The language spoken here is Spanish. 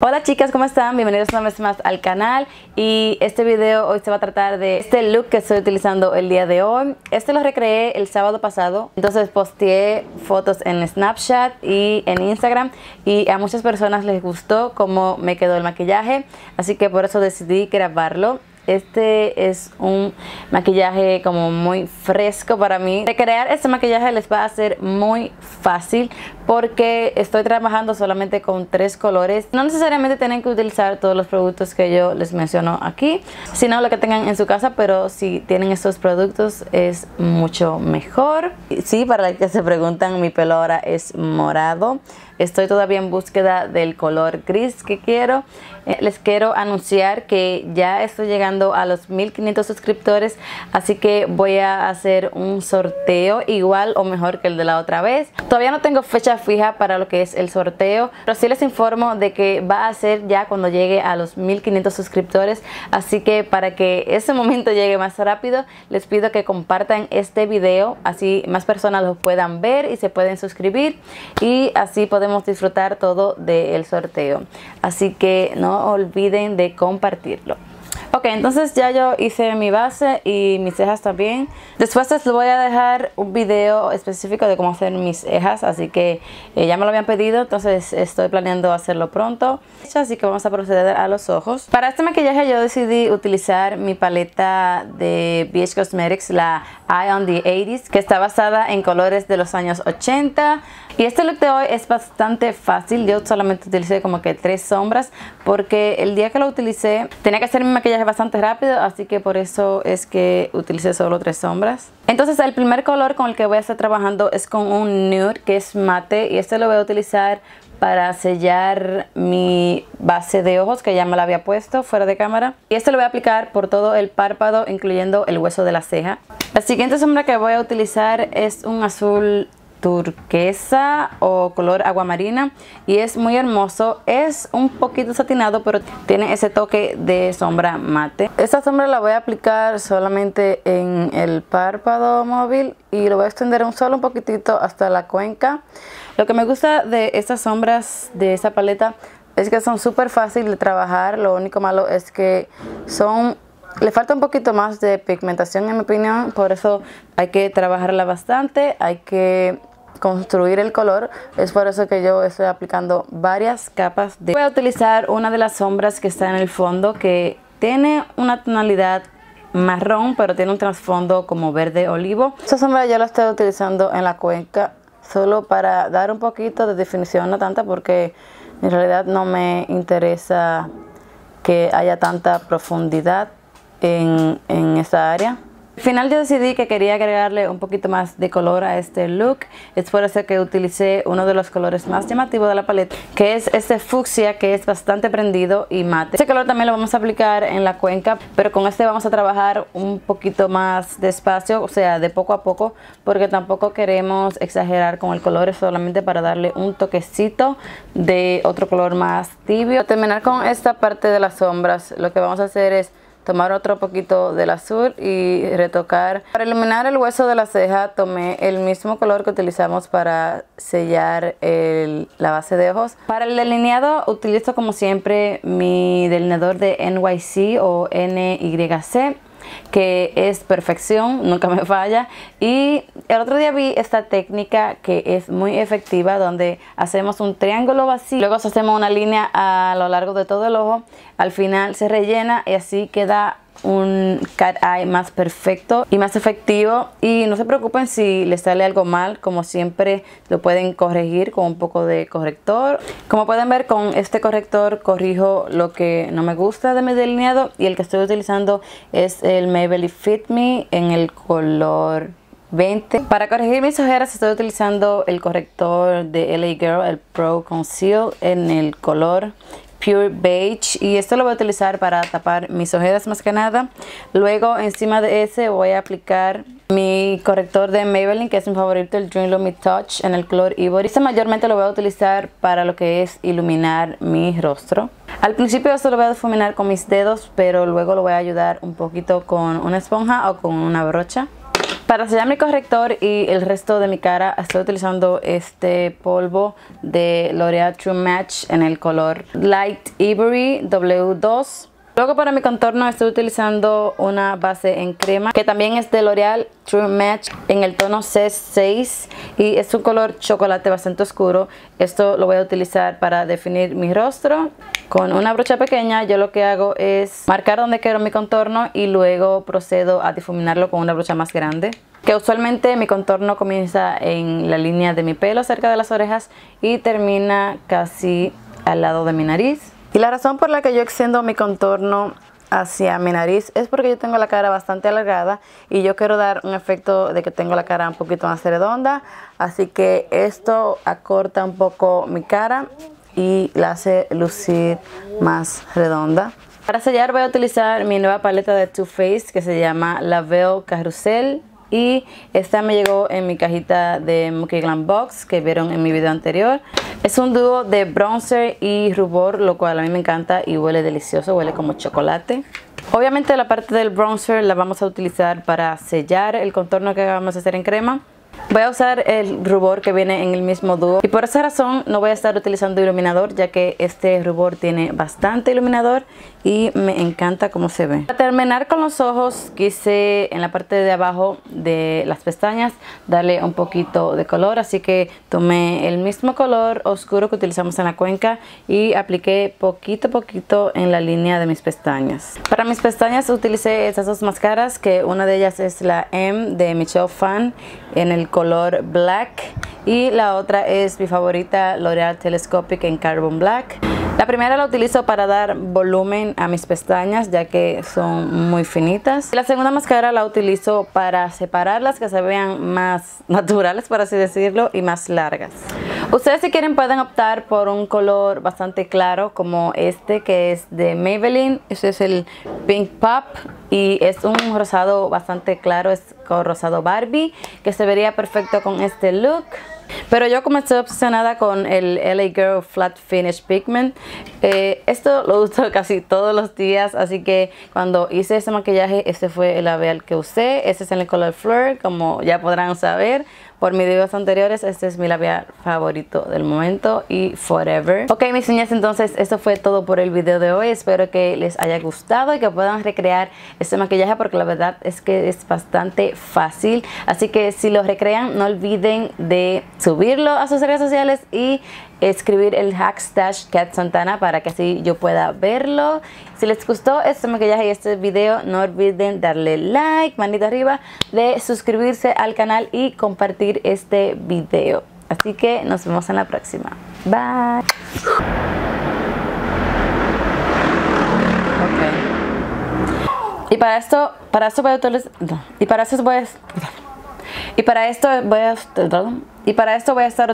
Hola chicas, ¿cómo están? Bienvenidos una vez más al canal. Y este video hoy se va a tratar de este look que estoy utilizando el día de hoy. Este lo recreé el sábado pasado, entonces posteé fotos en Snapchat y en Instagram, y a muchas personas les gustó cómo me quedó el maquillaje, así que por eso decidí grabarlo. Este es un maquillaje como muy fresco para mí. Recrear este maquillaje les va a ser muy fácil porque estoy trabajando solamente con 3 colores. No necesariamente tienen que utilizar todos los productos que yo les menciono aquí, sino lo que tengan en su casa, pero si tienen estos productos es mucho mejor. Sí, para los que se preguntan, mi pelo ahora es morado. Estoy todavía en búsqueda del color gris que quiero. Les quiero anunciar que ya estoy llegando a los 1500 suscriptores, así que voy a hacer un sorteo igual o mejor que el de la otra vez. Todavía no tengo fecha fija para lo que es el sorteo, pero sí les informo de que va a ser ya cuando llegue a los 1500 suscriptores, así que para que ese momento llegue más rápido, les pido que compartan este video, así más personas lo puedan ver y se pueden suscribir, y así podemos disfrutar todo del sorteo. Así que no olviden de compartirlo. Ok, entonces ya yo hice mi base y mis cejas también. Después les voy a dejar un video específico de cómo hacer mis cejas, así que ya me lo habían pedido, entonces estoy planeando hacerlo pronto. Así que vamos a proceder a los ojos. Para este maquillaje yo decidí utilizar mi paleta de BH Cosmetics, la Eye on the 80s, que está basada en colores de los años 80. Y este look de hoy es bastante fácil. Yo solamente utilicé como que 3 sombras porque el día que lo utilicé tenía que hacer mi maquillaje bastante rápido, así que por eso es que utilicé solo 3 sombras. Entonces el primer color con el que voy a estar trabajando es con un nude que es mate, y este lo voy a utilizar para sellar mi base de ojos que ya me la había puesto fuera de cámara, y este lo voy a aplicar por todo el párpado incluyendo el hueso de la ceja. La siguiente sombra que voy a utilizar es un azul turquesa o color aguamarina, y es muy hermoso. Es un poquito satinado, pero tiene ese toque de sombra mate. Esta sombra la voy a aplicar solamente en el párpado móvil y lo voy a extender un solo un poquitito hasta la cuenca. Lo que me gusta de estas sombras de esta paleta es que son súper fáciles de trabajar. Lo único malo es que le falta un poquito más de pigmentación, en mi opinión, por eso hay que trabajarla bastante, hay que construir el color. Es por eso que yo estoy aplicando varias capas de... Voy a utilizar una de las sombras que está en el fondo, que tiene una tonalidad marrón, pero tiene un trasfondo como verde olivo. Esta sombra ya la estoy utilizando en la cuenca, solo para dar un poquito de definición, no tanta, porque en realidad no me interesa que haya tanta profundidad en esta área. Al final yo decidí que quería agregarle un poquito más de color a este look. Es por eso que utilicé uno de los colores más llamativos de la paleta, que es este fucsia, que es bastante prendido y mate. Este color también lo vamos a aplicar en la cuenca, pero con este vamos a trabajar un poquito más despacio, o sea, de poco a poco, porque tampoco queremos exagerar con el color, es solamente para darle un toquecito de otro color más tibio. Para terminar con esta parte de las sombras, lo que vamos a hacer es tomar otro poquito del azul y retocar. Para iluminar el hueso de la ceja tomé el mismo color que utilizamos para sellar la base de ojos. Para el delineado utilizo como siempre mi delineador de NYX o NYC, que es perfección, nunca me falla. Y el otro día vi esta técnica que es muy efectiva, donde hacemos un triángulo vacío, luego hacemos una línea a lo largo de todo el ojo, al final se rellena y así queda un cat eye más perfecto y más efectivo. Y no se preocupen si les sale algo mal, como siempre lo pueden corregir con un poco de corrector. Como pueden ver, con este corrector corrijo lo que no me gusta de mi delineado, y el que estoy utilizando es el Maybelline Fit Me en el color 20. Para corregir mis ojeras estoy utilizando el corrector de LA Girl, el Pro Conceal, en el color Pure Beige, y esto lo voy a utilizar para tapar mis ojeras más que nada. Luego encima de ese voy a aplicar mi corrector de Maybelline, que es mi favorito, el Dream Lumi Touch en el color Ivory. Este mayormente lo voy a utilizar para lo que es iluminar mi rostro. Al principio esto lo voy a difuminar con mis dedos, pero luego lo voy a ayudar un poquito con una esponja o con una brocha. Para sellar mi corrector y el resto de mi cara estoy utilizando este polvo de L'Oréal True Match en el color Light Ivory W2. Luego para mi contorno estoy utilizando una base en crema que también es de L'Oréal True Match en el tono C6 y es un color chocolate bastante oscuro. Esto lo voy a utilizar para definir mi rostro. Con una brocha pequeña yo lo que hago es marcar donde quiero mi contorno y luego procedo a difuminarlo con una brocha más grande. Que usualmente mi contorno comienza en la línea de mi pelo cerca de las orejas y termina casi al lado de mi nariz. Y la razón por la que yo extiendo mi contorno hacia mi nariz es porque yo tengo la cara bastante alargada y yo quiero dar un efecto de que tengo la cara un poquito más redonda. Así que esto acorta un poco mi cara y la hace lucir más redonda. Para sellar voy a utilizar mi nueva paleta de Too Faced que se llama La Veo Carrusel. Y esta me llegó en mi cajita de Mookie Glam Box que vieron en mi video anterior. Es un dúo de bronzer y rubor, lo cual a mí me encanta y huele delicioso, huele como chocolate. Obviamente la parte del bronzer la vamos a utilizar para sellar el contorno que vamos a hacer en crema. Voy a usar el rubor que viene en el mismo dúo y por esa razón no voy a estar utilizando iluminador, ya que este rubor tiene bastante iluminador y me encanta cómo se ve. Para terminar con los ojos quise en la parte de abajo de las pestañas darle un poquito de color, así que tomé el mismo color oscuro que utilizamos en la cuenca y apliqué poquito a poquito en la línea de mis pestañas. Para mis pestañas utilicé estas dos máscaras, que una de ellas es la M de Michelle Phan en el color black y la otra es mi favorita, L'Oréal Telescopic en Carbon Black. La primera la utilizo para dar volumen a mis pestañas ya que son muy finitas. La segunda máscara la utilizo para separarlas, que se vean más naturales, por así decirlo, y más largas. Ustedes si quieren pueden optar por un color bastante claro como este que es de Maybelline. Este es el Pink Pop y es un rosado bastante claro, es con rosado Barbie, que se vería perfecto con este look. Pero yo como estoy obsesionada con el LA Girl Flat Finish Pigment, esto lo uso casi todos los días. Así que cuando hice este maquillaje, este fue el labial que usé. Este es en el color Fleur, como ya podrán saber por mis videos anteriores. Este es mi labial favorito del momento y forever. Ok, mis niñas, entonces esto fue todo por el video de hoy. Espero que les haya gustado y que puedan recrear este maquillaje, porque la verdad es que es bastante fácil. Así que si lo recrean, no olviden de subirlo a sus redes sociales y escribir el hashtag #CatSantana para que así yo pueda verlo. Si les gustó este maquillaje y este video, no olviden darle like, manita arriba, de suscribirse al canal y compartir este video. Así que nos vemos en la próxima. Bye. Okay. Y para esto voy a estar